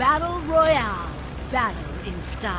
Battle Royale. Battle in style.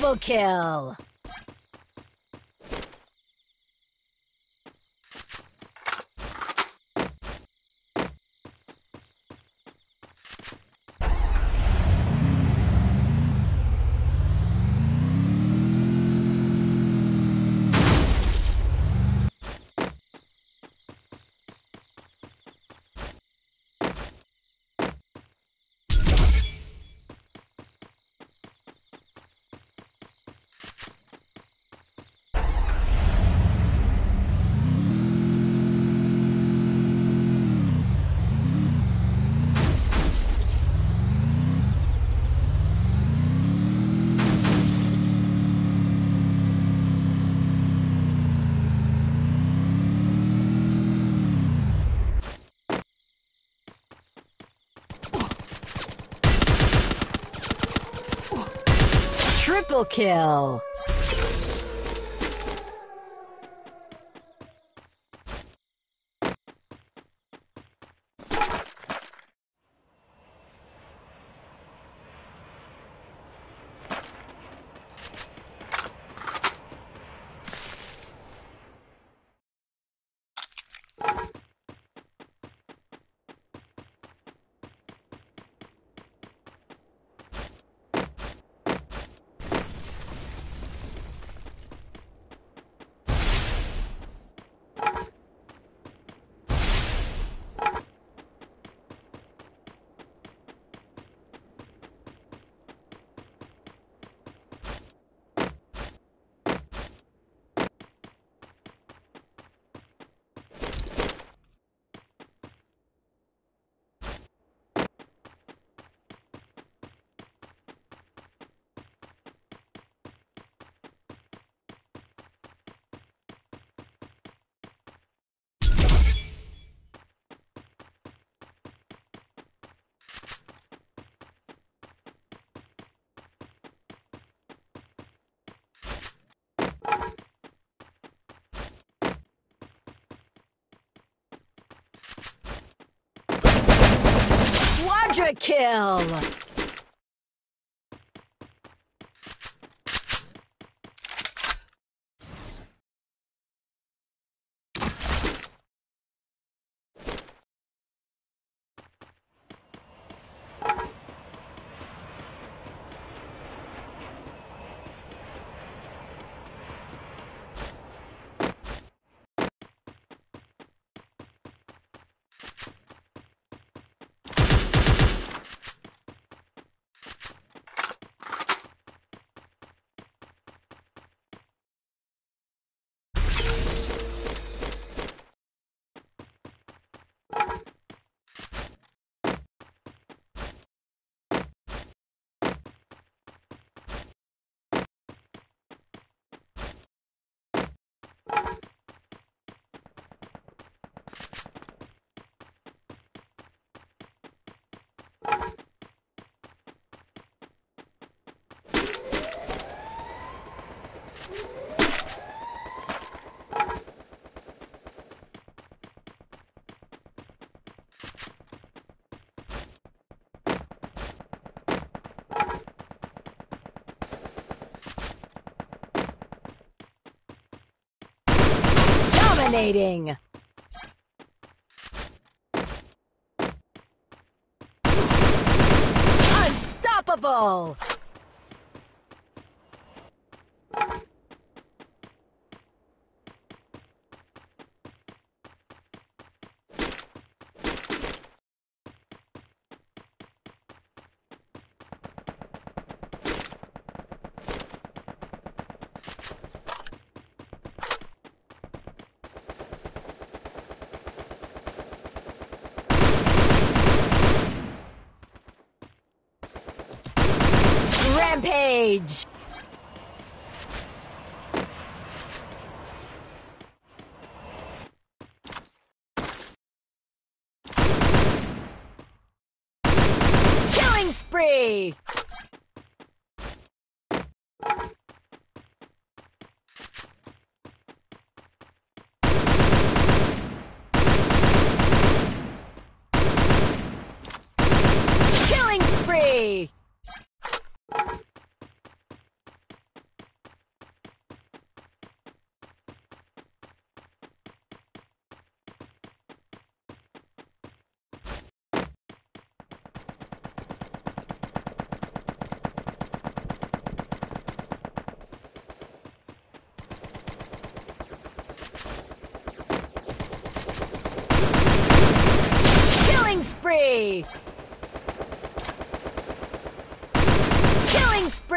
Double kill! Triple kill! Quadra kill! Dominating. Unstoppable. Rampage! Killing spree! Killing spree!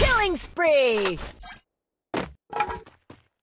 Killing spree!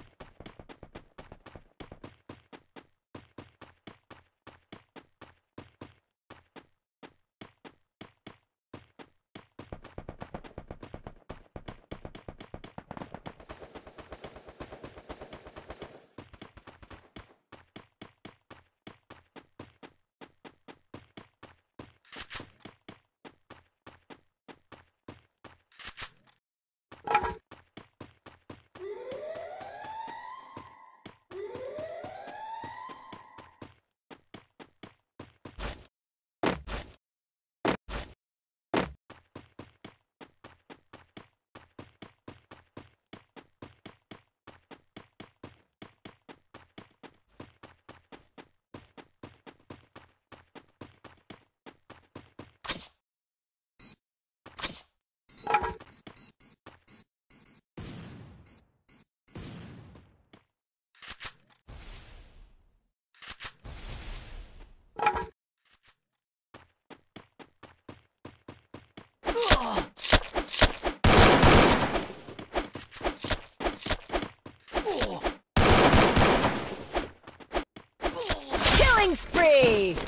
Killing spree!